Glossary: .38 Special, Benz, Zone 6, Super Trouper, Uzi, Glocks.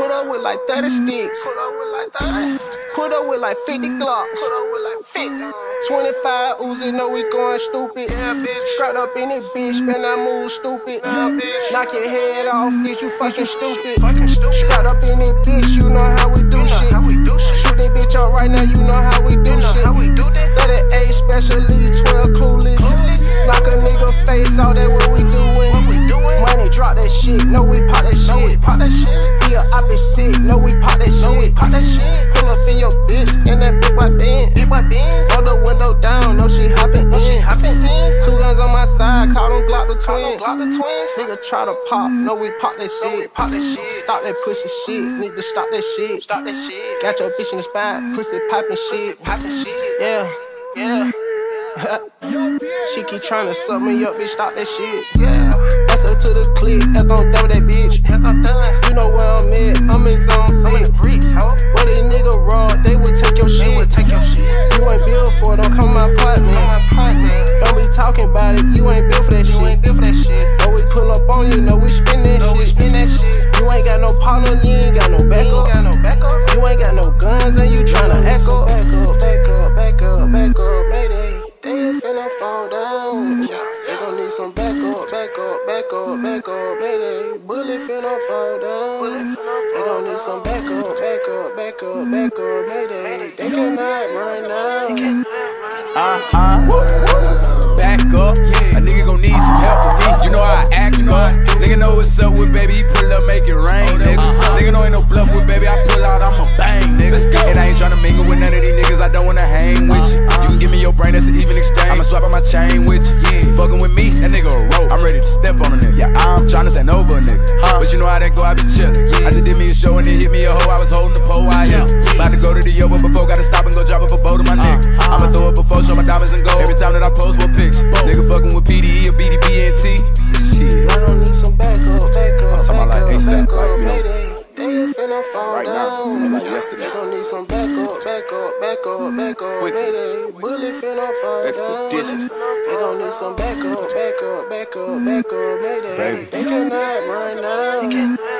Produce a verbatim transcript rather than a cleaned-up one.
Put up with like thirty sticks. Put up with like thirty. Put up with like fifty Glocks. Put up with like fifty. twenty-five Uzis, know we going stupid. Yeah, bitch. Strapped up in this bitch, man, I move stupid. Nah, bitch. Knock your head off, bitch, you fucking stupid. Fucking stupid. Strapped up in this bitch, you know how we do you know shit. How we do shit. Shoot that bitch up right now, you know how we do you know shit. How we do that? thirty-eight Special, twelve clueless. clueless. Knock a nigga face all that what we doing. What we doing? Money drop that shit, no we pop that shit. No, we pop that shit. No, we pop that shit. No, we pop that shit. Pull up in your bitch and that big white Benz. Big white Benz. Hold the window down, no she hopping in. She hopping in. Two guns on my side, call them Glock the twins. Glock the twins. Nigga try to pop, no we pop that shit. No, we pop that shit. Stop that pussy shit, need to stop that shit. Stop that shit. Got your bitch in the spine, pussy popping shit. Pussy popping shit. Yeah, yeah. She keep trying to suck me up, bitch. Stop that shit. Yeah. That's her to the clip. That's on double that bitch. That's on double. You know where I'm at. I'm in zone six. I'm in the Greeks, ho. Where these niggas raw, they would take your shit. They would take your shit. You ain't built for it. Don't come my pot, man. Don't be talking about it. You ain't built for that shit. You ain't built for that shit. Know we pull up on you. Know we spin that shit. We spin that shit. You ain't got no partner. You ain't got no backup. You ain't got no backup. You ain't got no guns and you tryna act up. Back up, back up, back up, back up, baby. Fall down, yeah, they gon' need some backup, backup, backup, backup, baby. Bullet finna fall down. They gon' need some backup, backup, backup, backup, baby. They cannot run now. Uh uh, back up. A nigga gon' need some help with me. You know how I act, you know I act. Nigga know what's up with baby. He pull up, make it rain, nigga. Nigga know ain't no bluff with baby. I pull out, I'ma bang, nigga. And I ain't tryna mingle with none of these niggas. I don't wanna hang with you. You can give me your brain, that's an even exchange. I'ma swap on my chain with you. Yeah. Fucking with me, that nigga a rope. I'm ready to step on a nigga. Yeah, I'm tryna stand over a nigga. Huh. But you know how that go, I be chillin'. Yeah. I just did me a show and it hit me a hoe. I was holding the pole, I am. Yeah. About to go to the yo, but before gotta stop and go drop up a bow to my uh, nigga. Uh, I'ma throw up a foe, show my diamonds and gold. Every time that I pose for a picture. Boom. Nigga fucking with P D E or B D B N T. Shit. I don't need some backup, backup, backup, backup, baby. Finna fall right down. Like yesterday. They gon' need some backup, backup, backup, backup, baby. Bullet finna fall down. They gon' need some backup, backup, backup, backup, baby. They cannot run now.